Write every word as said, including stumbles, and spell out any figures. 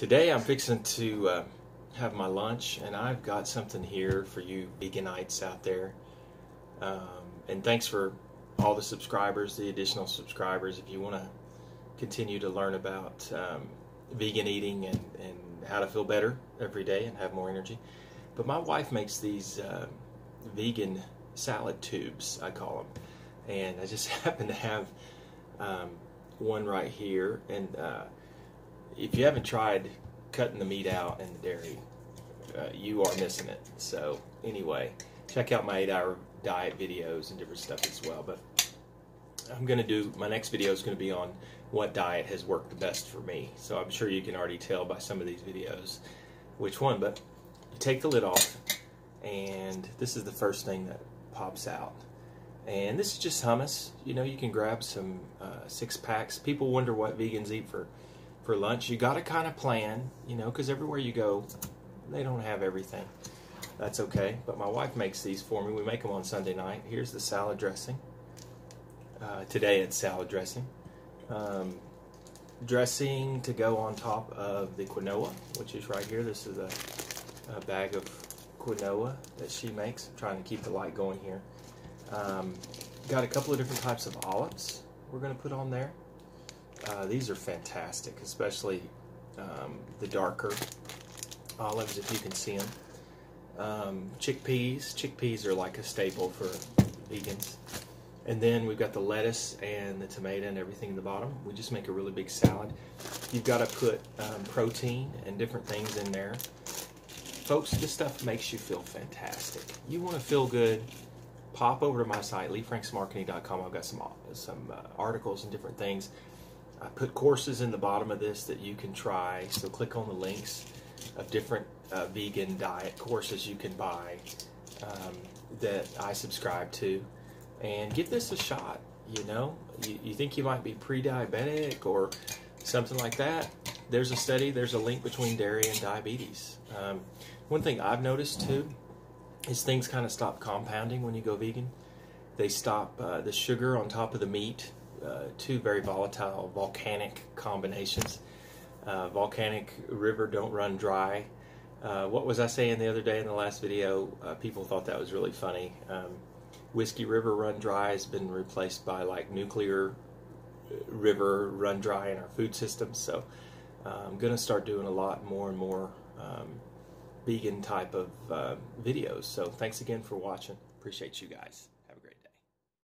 Today I'm fixing to uh, have my lunch, and I've got something here for you veganites out there. Um, and thanks for all the subscribers, the additional subscribers. If you want to continue to learn about um, vegan eating and, and how to feel better every day and have more energy. But my wife makes these uh, vegan salad tubes, I call them. And I just happen to have um, one right here. And uh, if you haven't tried cutting the meat out and the dairy, uh, you are missing it. So anyway, check out my eight hour diet videos and different stuff as well. But I'm going to do, my next video is going to be on what diet has worked the best for me. So I'm sure you can already tell by some of these videos which one. But you take the lid off, and this is the first thing that pops out. And this is just hummus. You know, you can grab some uh, six packs. People wonder what vegans eat for for lunch. You got to kind of plan, you know, because everywhere you go, they don't have everything. That's okay. But my wife makes these for me. We make them on Sunday night. Here's the salad dressing. Uh, today it's salad dressing. Um, dressing to go on top of the quinoa, which is right here. This is a, a bag of quinoa that she makes. I'm trying to keep the light going here. Um, got a couple of different types of olives we're going to put on there. Uh, these are fantastic, especially um, the darker olives, if you can see them. Um, chickpeas. Chickpeas are like a staple for vegans. And then we've got the lettuce and the tomato and everything in the bottom. We just make a really big salad. You've got to put um, protein and different things in there. Folks, this stuff makes you feel fantastic. You want to feel good, pop over to my site, Lee Franks Marketing dot com. I've got some, some uh, articles and different things. I put courses in the bottom of this that you can try. So click on the links of different uh, vegan diet courses you can buy um, that I subscribe to. And give this a shot, you know. You, you think you might be pre-diabetic or something like that. There's a study, there's a link between dairy and diabetes. Um, one thing I've noticed too is things kind of stop compounding when you go vegan. They stop uh, the sugar on top of the meat, uh, two very volatile volcanic combinations. Uh, volcanic river don't run dry. Uh, what was I saying the other day in the last video? Uh, people thought that was really funny. Um, Whiskey River Run Dry has been replaced by like nuclear river run dry in our food system. So uh, I'm going to start doing a lot more and more um, vegan type of uh, videos. So thanks again for watching. Appreciate you guys.